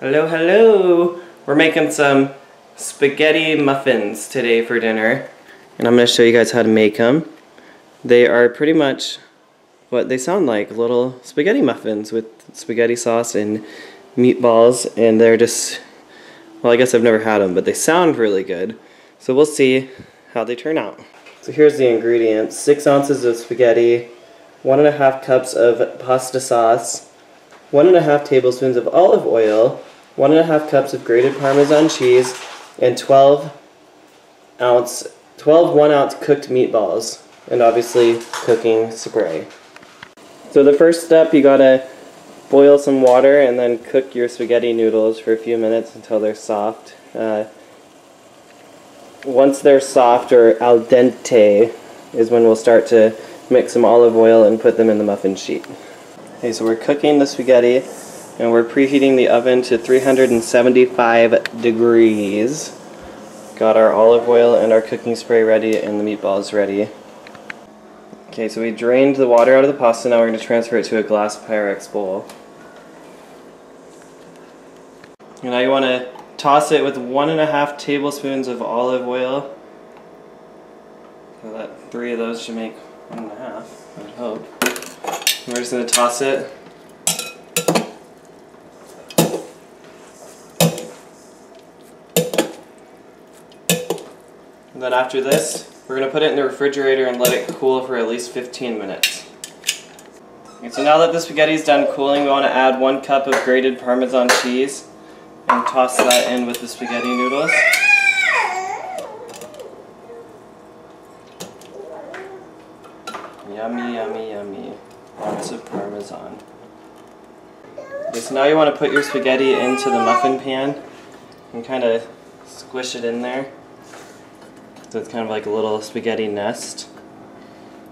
Hello, hello! We're making some spaghetti muffins today for dinner. And I'm going to show you guys how to make them. They are pretty much what they sound like, little spaghetti muffins with spaghetti sauce and meatballs. And they're just, well, I guess I've never had them, but they sound really good. So we'll see how they turn out. So here's the ingredients. 6 ounces of spaghetti, 1.5 cups of pasta sauce, 1.5 tablespoons of olive oil, 1.5 cups of grated Parmesan cheese, and 12 1-ounce cooked meatballs, and obviously cooking spray. So the first step, you gotta boil some water and then cook your spaghetti noodles for a few minutes until they're soft. Once they're soft, or al dente, is when we'll start to mix some olive oil and put them in the muffin sheet. Okay, so we're cooking the spaghetti and we're preheating the oven to 375 degrees. Got our olive oil and our cooking spray ready and the meatballs ready. Okay, so we drained the water out of the pasta, now we're going to transfer it to a glass Pyrex bowl. And now you want to toss it with 1.5 tablespoons of olive oil. So that 3 of those should make 1.5, I would hope. We're just going to toss it. And then after this, we're going to put it in the refrigerator and let it cool for at least 15 minutes. Okay, so now that the spaghetti's done cooling, we want to add 1 cup of grated Parmesan cheese and toss that in with the spaghetti noodles. Yummy, yummy, yummy. Lots of Parmesan. Okay, so now you want to put your spaghetti into the muffin pan and kind of squish it in there. So it's kind of like a little spaghetti nest.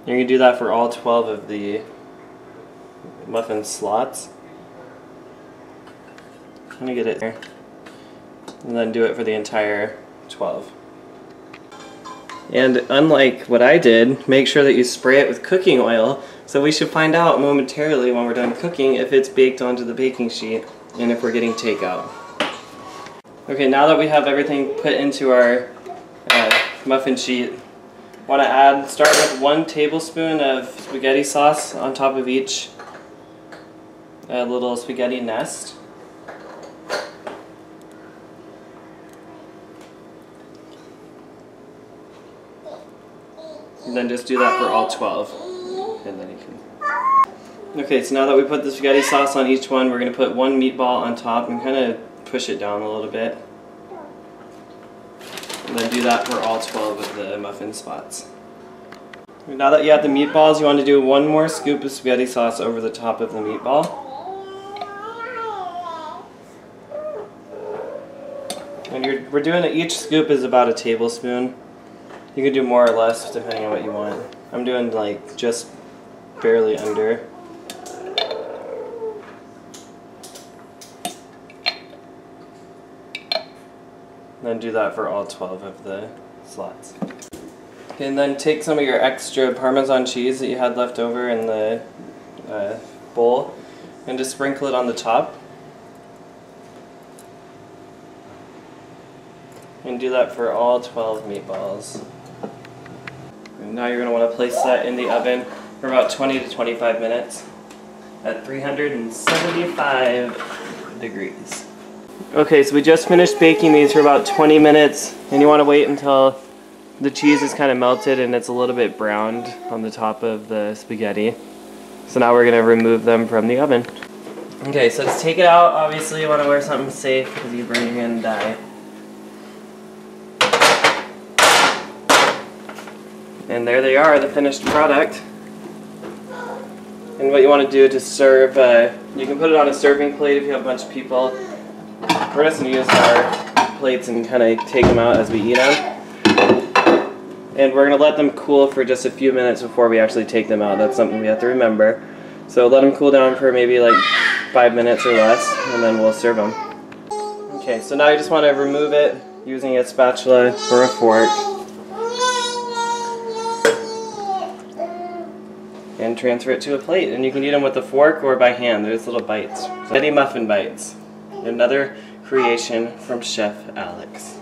You're going to do that for all 12 of the muffin slots. I'm going to get it there. And then do it for the entire 12. And unlike what I did, make sure that you spray it with cooking oil, so we should find out momentarily when we're done cooking if it's baked onto the baking sheet and if we're getting takeout. Okay, now that we have everything put into our muffin sheet, want to start with 1 tablespoon of spaghetti sauce on top of each little spaghetti nest. And then just do that for all 12. And then you can... Okay, so now that we put the spaghetti sauce on each one, we're going to put 1 meatball on top and kind of push it down a little bit. And then do that for all 12 of the muffin spots. Now that you have the meatballs, you want to do 1 more scoop of spaghetti sauce over the top of the meatball. And we're doing each scoop is about 1 tablespoon. You can do more or less depending on what you want. I'm doing like just barely under. And then do that for all 12 of the slots. And then take some of your extra Parmesan cheese that you had left over in the bowl and just sprinkle it on the top. And do that for all 12 meatballs. Now you're going to want to place that in the oven for about 20 to 25 minutes at 375 degrees. Okay, so we just finished baking these for about 20 minutes, and you want to wait until the cheese is kind of melted and it's a little bit browned on the top of the spaghetti. So now we're going to remove them from the oven. Okay, so let's take it out. Obviously you want to wear something safe because you burn your hand and die. And there they are, the finished product. And what you want to do to serve, you can put it on a serving plate if you have a bunch of people. We're just going to use our plates and kind of take them out as we eat them. And we're going to let them cool for just a few minutes before we actually take them out. That's something we have to remember. So let them cool down for maybe like 5 minutes or less, and then we'll serve them. Okay, so now you just want to remove it using a spatula or a fork. And transfer it to a plate, and you can eat them with a fork or by hand. There's little bites, spaghetti muffin bites. Another creation from Chef Alex.